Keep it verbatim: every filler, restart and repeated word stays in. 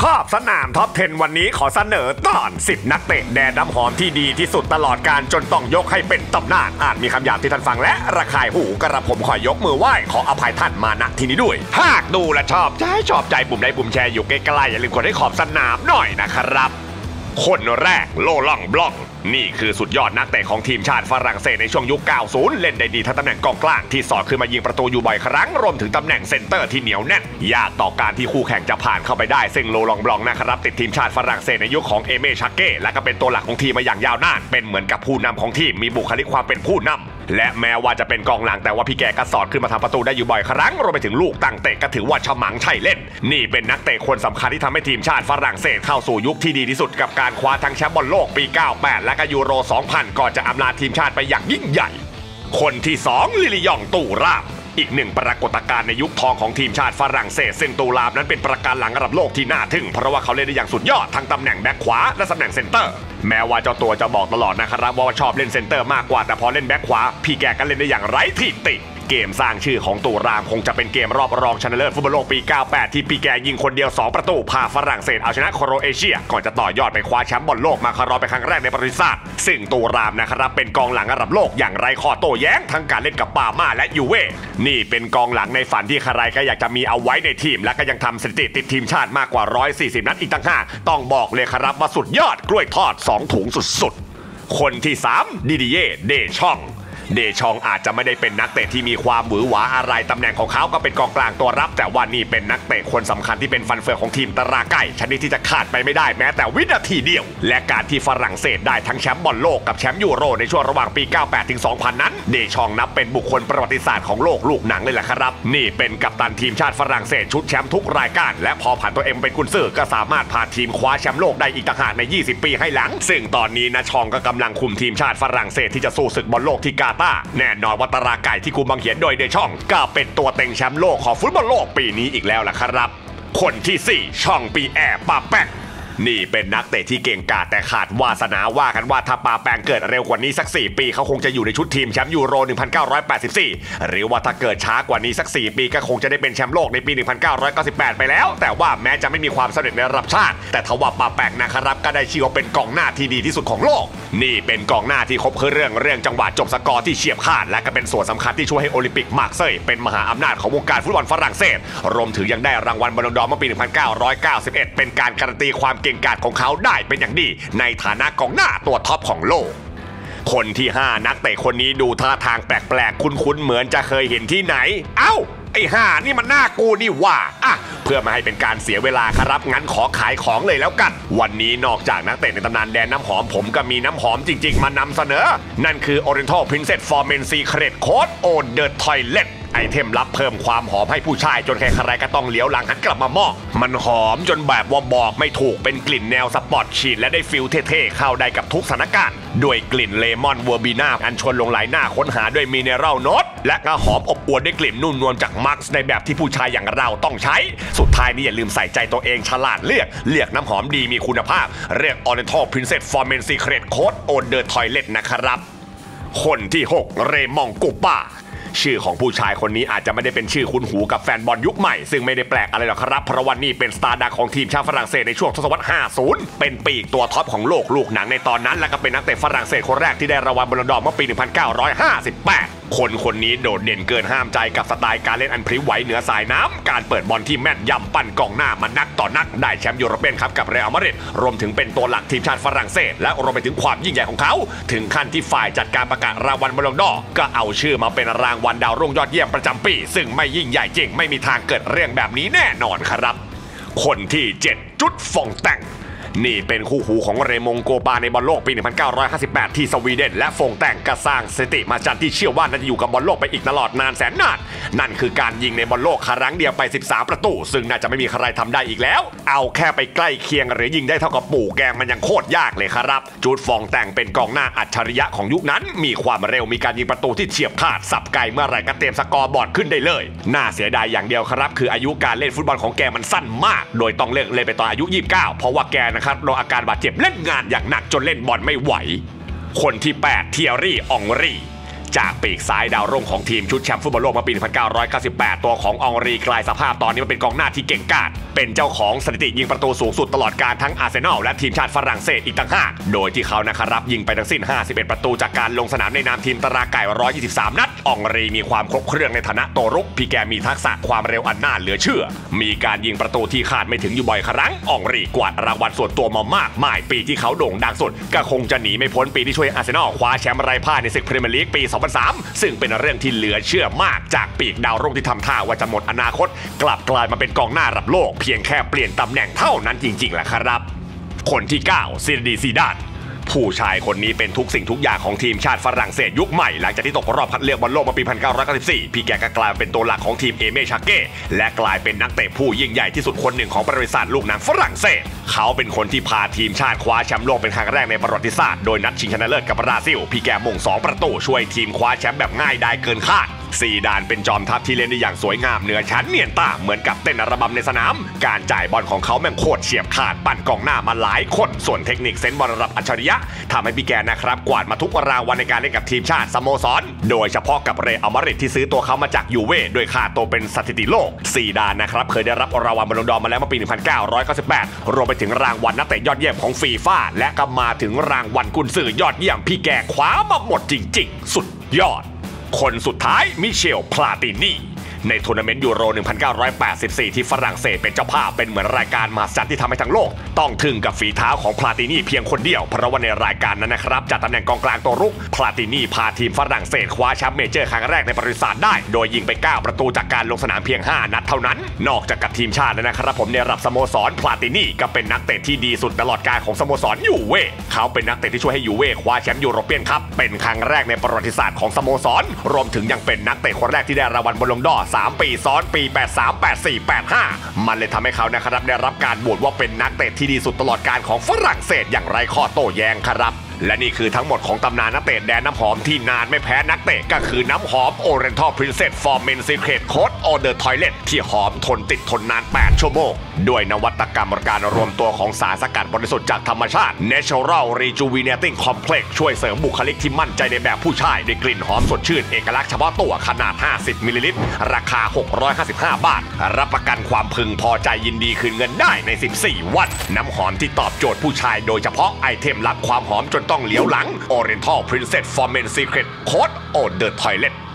ขอบสนามท็อปเท็นวันนี้ขอเสนอตอนสิบนักเตะแดนน้ำหอมที่ดีที่สุดตลอดการจนต้องยกให้เป็นตำนานอาจมีคำหยาบที่ท่านฟังและระคายหูกระผมขอยกมือไหว้ขออภัยท่านมาณที่นี้ด้วยหากดูและชอบใจชอบใจปุ่มไลค์ปุ่มแชร์อยู่ใกล้ๆอย่าลืมกดให้ขอบสนามหน่อยนะครับคนแรกโลล่องบล็อกนี่คือสุดยอดนักเตะของทีมชาติฝรั่งเศสในช่วงยุค เก้าสิบ เล่นได้ดีทั้งตำแหน่งกองกลางที่สอดขึ้นมายิงประตูอยู่บ่อยครั้งรวมถึงตำแหน่งเซนเตอร์ที่เหนียวแน่นยากต่อการที่คู่แข่งจะผ่านเข้าไปได้ซึ่งโลลองบลองนะครับติดทีมชาติฝรั่งเศสในยุคของเอเมชาเก้และก็เป็นตัวหลักของทีมมาอย่างยาวนานเป็นเหมือนกับผู้นำของทีมมีบุคลิกความเป็นผู้นำและแม้ว่าจะเป็นกองหลังแต่ว่าพี่แกก็สอดขึ้นมาทำประตูได้อยู่บ่อยครั้งรวมไปถึงลูกตั้งเตะก็ถือว่าฉมังใช่เล่นนี่เป็นนักเตะคนสำคัญที่ทำให้ทีมชาติฝรั่งเศสเข้าสู่ยุคที่ดีที่สุดกับการคว้าทั้งแชมป์บอลโลกปี เก้าแปด และก็ยูโร สองพัน ก่อนจะอำลาทีมชาติไปอย่างยิ่งใหญ่คนที่สองลิลิยองตูราบอีกหนึ่งปรากฏการณ์ในยุคทองของทีมชาติฝรั่งเศสซึ่งตูราบนั้นเป็นประการหลังระดับโลกที่น่าทึ่งเพราะว่าเขาเล่นได้อย่างสุดยอดทั้งตำแหน่งแบ็คขวาและตำแหน่งเซนเตอร์แม้ว่าเจ้าตัวจะบอกตลอดนะครับว่าชอบเล่นเซนเตอร์มากกว่าแต่พอเล่นแบ็คขวาพี่แกก็เล่นได้อย่างไร้ที่ติเกมสร้างชื่อของตูรามคงจะเป็นเกมรอบรองชนะเลิศฟุตบอลโลกปี เก้าแปด ที่พี่แกยิงคนเดียวสองประตูพาฝรั่งเศสเอาชนะโครเอเชียก่อนจะต่อยอดไปคว้าแชมป์บอลโลกมาคารอไปครั้งแรกในประวัติศาสตร์ซึ่งตูรามนะครับเป็นกองหลังระดับโลกอย่างไร้ข้อโต้แย้งทั้งการเล่นกับปาม่าและยูเว่นี่เป็นกองหลังในฝันที่ใครก็อยากจะมีเอาไว้ในทีมและก็ยังทำสถิติติดทีมชาติมากกว่าหนึ่งร้อยสี่สิบนัดอีกต่างหากต้องบอกเลยครับว่าสุดยอดกล้วยทอดสองถุงสุดๆคนที่สามดิดิเย่เดช่องเดชองอาจจะไม่ได้เป็นนักเตะที่มีความหวือหวาอะไรตำแหน่งของเขาก็เป็นกองกลางตัวรับแต่ว่านี่เป็นนักเตะคนสำคัญที่เป็นฟันเฟืองของทีมตะราไก่ชนิดที่จะขาดไปไม่ได้แม้แต่วินาทีเดียวและการที่ฝรั่งเศสได้ทั้งแชมป์บอลโลกกับแชมป์ยูโรในช่วงระหว่างปี เก้าแปดถึงสองพัน นั้นเดชองนับเป็นบุคคลประวัติศาสตร์ของโลกลูกหนังเลยล่ะครับนี่เป็นกัปตันทีมชาติฝรั่งเศสชุดแชมป์ทุกรายการและพอผ่านตัวเองเป็นกุนซือก็สามารถพาทีมคว้าแชมป์โลกได้อีกต่างหากในยี่สิบปีให้หลังซึ่งตอนนี้นะชองก็กำลังคุมทีมชาติฝรั่งเศสที่จะสู้ศึกบอลโลกที่กาแน่นอนว่าตราไก่ที่กุมบังเหียนโดยเดช่องก็เป็นตัวเต็งแชมป์โลกของฟุตบอลโลกปีนี้อีกแล้วล่ะครับคนที่สี่ช่องปีแอร์ปาแป้งนี่เป็นนักเตะที่เก่งกาจแต่ขาดวาสนาว่ากันว่าถ้าปาแปงเกิดเร็วกว่านี้สักสี่ปีเขาคงจะอยู่ในชุดทีมแชมป์ยูโรหนึ่งพันเก้าร้อยแปดสิบสี่หรือว่าถ้าเกิดช้ากว่านี้สักสี่ปีก็คงจะได้เป็นแชมป์โลกในปีหนึ่งพันเก้าร้อยเก้าสิบแปดไปแล้วแต่ว่าแม้จะไม่มีความสำเร็จในระดับชาติแต่ทว่าปาแปงนะครับก็ได้ชื่อว่าเป็นกองหน้าที่ดีที่สุดของโลกนี่เป็นกองหน้าที่ครบเครื่องเรื่องเรื่องจังหวะจบสกอร์ที่เฉียบขาดและก็เป็นส่วนสำคัญที่ช่วยให้โอลิมปิกมาร์เซย์เป็นมหาอำนาจของวงการฟุตบอลฝรั่งเศสรวมถึงยังได้รางวัลบอลลูนดอร์เมื่อปี หนึ่งพันเก้าร้อยเก้าสิบเอ็ด เป็นการการันตีความเก่งกาจของเขาได้เป็นอย่างดีในฐานะกองหน้าตัวท็อปของโลกคนที่ห้านักเตะคนนี้ดูท่าทางแปลกๆคุ้นๆเหมือนจะเคยเห็นที่ไหนเอ้าไอ้ห่านี่มันหน้ากูนี่ว่าอ่ะเพื่อไม่ให้เป็นการเสียเวลาครับงั้นขอขายของเลยแล้วกันวันนี้นอกจากนักเตะในตำนานแดนน้ำหอมผมก็มีน้ำหอมจริงๆมานำเสนอนั่นคือ Oriental Princess for Men Secret Code on the Toiletไอเทมลับเพิ่มความหอมให้ผู้ชายจนใครๆก็ต้องเหลียวหลังหันกลับมามองมันหอมจนแบบว่าบอกไม่ถูกเป็นกลิ่นแนวสปอร์ตฉีดและได้ฟิลเท่ๆเข้าได้กับทุกสถานการณ์ด้วยกลิ่นเลมอนเวอร์บีน่าอันชวนลงไหลหน้าค้นหาด้วยมิเนรัลโน้ตและก็หอมอบอวลด้วยกลิ่นนุ่มนวลจากมาร์กในแบบที่ผู้ชายอย่างเราต้องใช้สุดท้ายนี้อย่าลืมใส่ใจตัวเองฉลาดเลือกเลือกน้ำหอมดีมีคุณภาพเรียก Oriental Princess for Men Secret Code on the Toilet นะครับคนที่หกเรมองกูป้าชื่อของผู้ชายคนนี้อาจจะไม่ได้เป็นชื่อคุ้นหูกับแฟนบอลยุคใหม่ซึ่งไม่ได้แปลกอะไรหรอกครับเพราะวันนี้เป็นสตาร์ดักของทีมชาติฝรั่งเศสในช่วงทศวรรษ ห้าสิบ เป็นปีกตัวท็อปของโลกลูกหนังในตอนนั้นและก็เป็นนักเตะฝรั่งเศสคนแรกที่ได้รางวัลบอลลูนดอร์เมื่อปี หนึ่งพันเก้าร้อยห้าสิบแปด คนคนนี้โดดเด่นเกินห้ามใจกับสไตล์การเล่นอันพลิ้วไหวเหนือสายน้ำการเปิดบอลที่แม่นยำปั่นกองหน้ามานักต่อนักได้แชมป์ยุโรปครับกับเรอัลมาดริดรวมถึงเป็นตัวหลักทีมชาติฝรั่งเศสและรวมไปถึงความยิ่งใหญ่ของเขาถึงขั้นที่ฝ่ายจัดการประกาศรางวัลบอลลูนดอร์ก็เอาชื่อมาเป็นรางวัลดาวรุ่งยอดเยี่ยมประจำปีซึ่งไม่ยิ่งใหญ่จริงไม่มีทางเกิดเรื่องแบบนี้แน่นอนครับคนที่เจ็ดจุดฟองแต่งนี่เป็นคู่หูของเรมงโกปาในบอลโลกปี หนึ่งพันเก้าร้อยห้าสิบแปด ที่สวีเดนและฟงแต่งก็สร้างสถิติมาจันที่เชื่อว่าน่าจะอยู่กับบอลโลกไปอีกตลอดนานแสนนานนั่นคือการยิงในบอลโลกครั้งเดียวไปสิบสามประตูซึ่งน่าจะไม่มีใครทำได้อีกแล้วเอาแค่ไปใกล้เคียงหรือยิงได้เท่ากับปู่แกงมันยังโคตรยากเลยครับจูดฟองแต่งเป็นกองหน้าอัจฉริยะของยุคนั้นมีความเร็วมีการยิงประตูที่เฉียบขาดสับไกลเมื่อไหร่ก็เตรียมสกอร์บอร์ดขึ้นได้เลยน่าเสียดายอย่างเดียวครับคืออายุการเล่นฟุตบอลของแกมันสั้นมากโดยต้องเลิกเล่นไปตอนอายุ ยี่สิบเก้า เพราะว่าแกนะครับโดยอาการบาดเจ็บเล่นงานอย่างหนักจนเล่นบอลไม่ไหวคนที่แปดเทียรี่อองรี จากปีกซ้ายดาวรุ่งของทีมชุดแชมป์ฟุตบอลโลกมาปีหนึ่งพันเก้าร้อยเก้าสิบแปดตัวขององรีกลายสภาพตอนนี้มันเป็นกองหน้าที่เก่งกาจเป็นเจ้าของสถิติยิงประตูสูงสุดตลอดการทั้งอาร์เซนอลและทีมชาติฝรั่งเศสอีกต่างหากโดยที่เขานะครับยิงไปทั้งสิ้นห้าสิบเอ็ดประตูจากการลงสนามในนามทีมตราไก่หนึ่งร้อยยี่สิบสามนัดองรีมีความครบเครื่องในฐานะตัวรุกพี่แกมีทักษะความเร็วอันน่าเหลือเชื่อมีการยิงประตูที่คาดไม่ถึงอยู่บ่อยครั้งองรีกวาดรางวัลส่วนตัวมามากมายปีที่เขาโด่งดังสุดก็คงจะหนีไม่พ้นปีที่ช่วยอาร์เซนอลคว้าแชมป์ไร้พ่ายในศึกพรีเมียร์ลีกปีสองพันสามซึ่งเป็นเรื่องที่เหลือเชื่อมากจากปีกดาวรุ่งที่ทำท่าว่าจะหมดอนาคตกลับกลายมาเป็นกองหน้าระดับโลกเพียงแค่เปลี่ยนตำแหน่งเท่านั้นจริงๆแหละครับคนที่เก้าซินดีซีดานผู้ชายคนนี้เป็นทุกสิ่งทุกอย่างของทีมชาติฝรั่งเศสยุคใหม่หลังจากที่ตกรอบคัดเลือกบอลโลกมาปีหนึ่งพันเก้าร้อยเก้าสิบสี่พี่แกก็กลายเป็นตัวหลักของทีมเอเมชาเก้และกลายเป็นนักเตะผู้ยิ่งใหญ่ที่สุดคนหนึ่งของประวัติศาสตร์ลูกหนังฝรั่งเศสเขาเป็นคนที่พาทีมชาติคว้าแชมป์โลกเป็นครั้งแรกในประวัติศาสตร์โดยนัดชิงชนะเลิศกับบราซิลพี่แกมงสองประตูช่วยทีมคว้าแชมป์แบบง่ายได้เกินคาดซีดานเป็นจอมทัพที่เล่นได้อย่างสวยงามเหนือชั้นเนียนตาเหมือนกับเต้นระบำในสนามการจ่ายบอลของเขาแม่งโคตรเฉียบขาดปั่นกองหน้ามาหลายคนส่วนเทคนิคเซนบอลระดับอัจฉริยะทำให้พี่แกนะครับกวาดมาทุกรางวัลในการเล่นกับทีมชาติสโมสรโดยเฉพาะกับเรอัลมาดริดที่ซื้อตัวเขามาจากยูเว่ด้วยค่าตัวเป็นสถิติโลกซีดานนะครับเคยได้รับรางวัลบอลลูนดอร์มาแล้วเมื่อปีหนึ่งพันเก้าร้อยเก้าสิบแปดรวมไปถึงรางวัลนักเตะยอดเยี่ยมของฟีฟ่าและก็มาถึงรางวัลกุนซือยอดเยี่ยมพี่แกคว้ามาหมดจริงๆสุดยอดคนสุดท้ายมิเชล พลาตินีในทัวร์นาเมนต์ยูโรหนึ่งพันเก้าร้อยแปดสิบสี่ที่ฝรั่งเศสเป็นเจ้าภาพเป็นเหมือนรายการมหัศจรรย์ที่ทำให้ทั้งโลกต้องทึ่งกับฝีเท้าของพลาตินีเพียงคนเดียวเพราะว่าในรายการนั้นนะครับจากตำแหน่งกองกลางตัวรุกพลาตินีพาทีมฝรั่งเศสคว้าแชมป์เมเจอร์ครั้งแรกในประวัติศาสตร์ได้โดยยิงไปเก้าประตูจากการลงสนามเพียงห้านัดเท่านั้นนอกจากกับทีมชาติแล้วนะครับผมในระดับสโมสรพลาตินีก็เป็นนักเตะที่ดีสุดตลอดกาลของสโมสรยูเว่เขาเป็นนักเตะที่ช่วยให้ยูเว่คว้าแชมป์ยูโรเปียนคัพเป็นครั้งแรกในประวัติศาสตร์ของสโมสรรวมถึงยังเป็นนักเตะคนแรกที่ได้รางวัลบอลลูนดอร์สามปีซ้อนปีแปดสาม แปดสี่ แปดห้ามันเลยทำให้เขานะครับได้รับการโหวตว่าเป็นนักเตะที่ดีสุดตลอดการของฝรั่งเศสอย่างไร้ข้อโต้แย้งครับและนี่คือทั้งหมดของตำนานนักเตะแดนน้ำหอมที่นานไม่แพ้นักเตะก็คือน้ำหอม Oriental Princess for Men Secret Code on the Toilet ที่หอมทนติดทนนานแปดชั่วโมงด้วยนวัตกรรมการรวมตัวของสารสกัดบริสุทธิ์จากธรรมชาติ Natural Rejuvenating Complex ช่วยเสริมบุคลิกที่มั่นใจในแบบผู้ชายด้วยกลิ่นหอมสดชื่นเอกลักษณ์เฉพาะตัวขนาดห้าสิบมิลลิลิตรราคาหกร้อยห้าสิบห้าบาทรับประกันความพึงพอใจยินดีคืนเงินได้ในสิบสี่วันน้ำหอมที่ตอบโจทย์ผู้ชายโดยเฉพาะไอเทมลับความหอมจนต้องเหลียวหลัง Oriental Princess for Men Secret Code on the Toilet